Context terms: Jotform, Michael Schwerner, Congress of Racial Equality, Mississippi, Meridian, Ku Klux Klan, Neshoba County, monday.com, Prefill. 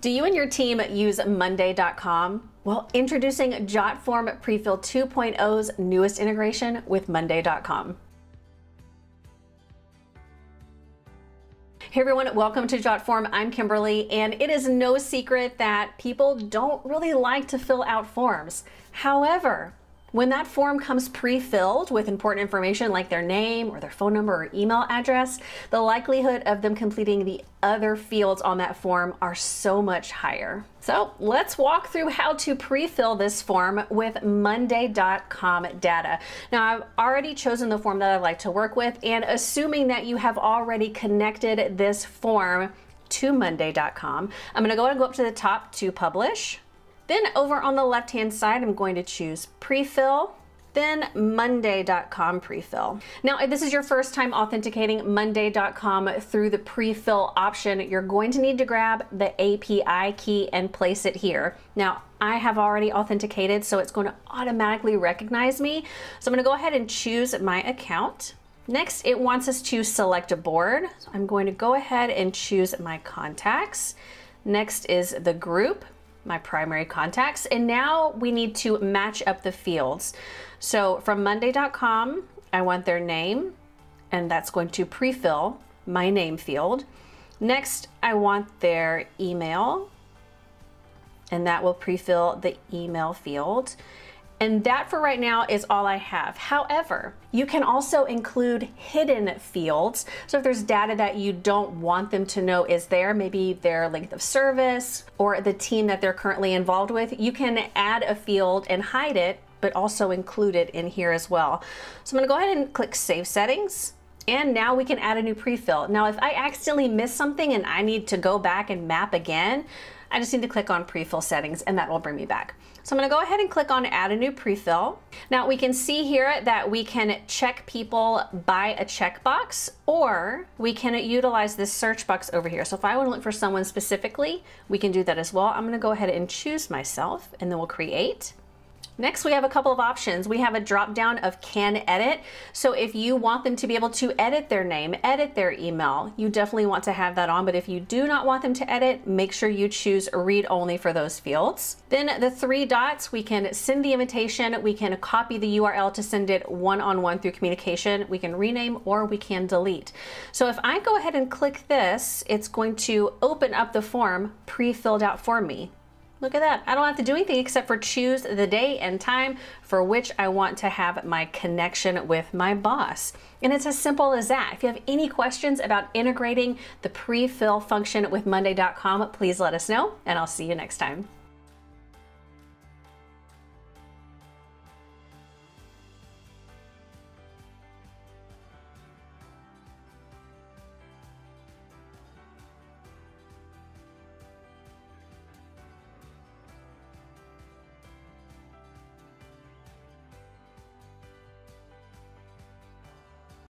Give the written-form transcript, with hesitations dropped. Do you and your team use monday.com? Well, introducing Jotform Prefill 2.0's newest integration with monday.com. Hey everyone, welcome to Jotform. I'm Kimberly, and it is no secret that people don't really like to fill out forms. However, when that form comes pre-filled with important information like their name or their phone number or email address, the likelihood of them completing the other fields on that form are so much higher. So let's walk through how to pre-fill this form with monday.com data. Now, I've already chosen the form that I'd like to work with, and assuming that you have already connected this form to monday.com, I'm going to go ahead and go up to the top to publish. Then over on the left-hand side, I'm going to choose Prefill, then monday.com Prefill. Now, if this is your first time authenticating monday.com through the Prefill option, you're going to need to grab the API key and place it here. Now, I have already authenticated, so it's going to automatically recognize me. So I'm going to go ahead and choose my account. Next, it wants us to select a board. So I'm going to go ahead and choose my contacts. Next is the group, my primary contacts, and now we need to match up the fields. So from monday.com, I want their name, and that's going to pre-fill my name field. Next, I want their email, and that will pre-fill the email field. And that for right now is all I have. However, you can also include hidden fields. So if there's data that you don't want them to know is there, maybe their length of service or the team that they're currently involved with, you can add a field and hide it, but also include it in here as well. So I'm gonna go ahead and click Save Settings. And now we can add a new prefill. Now, if I accidentally miss something and I need to go back and map again, I just need to click on Prefill Settings, and that will bring me back. So I'm going to go ahead and click on Add a New Prefill. Now we can see here that we can check people by a checkbox, or we can utilize this search box over here. So if I want to look for someone specifically, we can do that as well. I'm going to go ahead and choose myself, and then we'll create. Next, we have a couple of options. We have a drop down of Can Edit. So if you want them to be able to edit their name, edit their email, you definitely want to have that on. But if you do not want them to edit, make sure you choose Read Only for those fields. Then the three dots, we can send the invitation, we can copy the URL to send it one-on-one through communication, we can rename, or we can delete. So if I go ahead and click this, it's going to open up the form pre-filled out for me. Look at that. I don't have to do anything except for choose the day and time for which I want to have my connection with my boss. And it's as simple as that. If you have any questions about integrating the pre-fill function with monday.com, please let us know, and I'll see you next time.